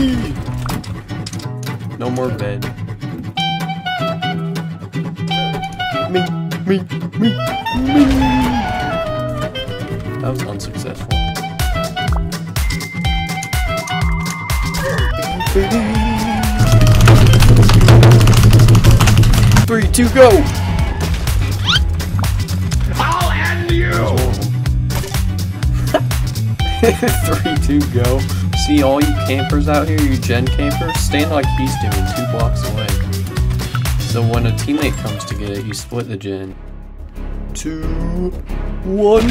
Wee! No more bed. Me. That was unsuccessful. Baby. 3, 2, go! I'll end you! 3, 2, go. See all you campers out here, you gen campers? Stand like beast doing 2 blocks away. So when a teammate comes to get it, you split the gen. 2, 1.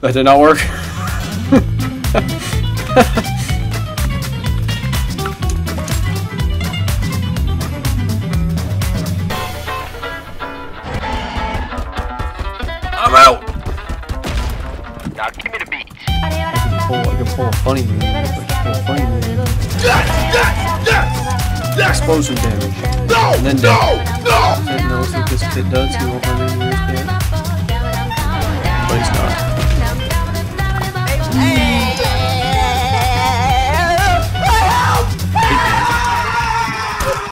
That did not work. I'm out. Now give me the beat. I can pull a funny move. Yes! Explosive damage. No! And then no! And those that this kid does, he won't really do it. But he's not.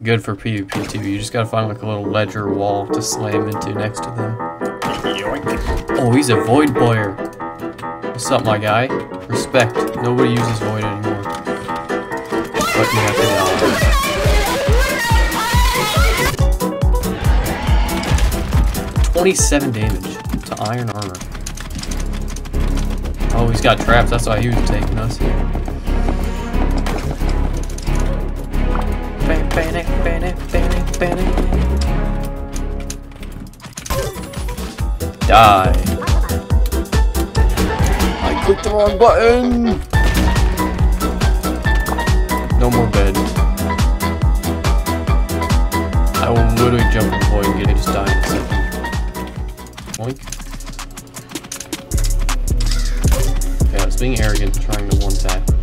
Good for PvP too. You just gotta find like a little ledge or wall to slam into next to them. Oh, he's a void player. What's up, my guy? Respect. Nobody uses void anymore. But you have to die. 27 damage to iron armor. Oh, he's got traps. That's why he was taking us here. Die. I clicked the wrong button. No more bed. I will literally jump in the void and get it. Just die in a second. Boink. Being arrogant and trying to one-tap.